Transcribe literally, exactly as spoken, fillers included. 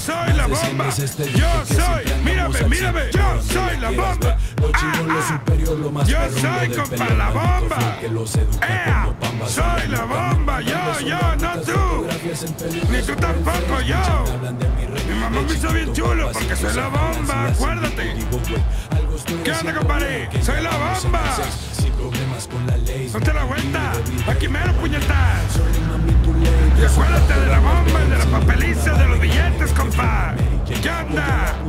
soy la bomba. Yo soy, mírame, mírame. Yo soy la bomba. Yo soy compa la bomba. Ea, soy la bomba. Yo, yo, no tú. Ni tú tampoco, yo. Mi mamá me hizo bien chulo porque soy la bomba. Acuérdate. ¿Qué onda, compadre? Soy la bomba. Date la vuelta. Aquí mero, puñetas. Y acuérdate de la bomba, de la papeliza, de los billetes, compa. ¿Qué onda?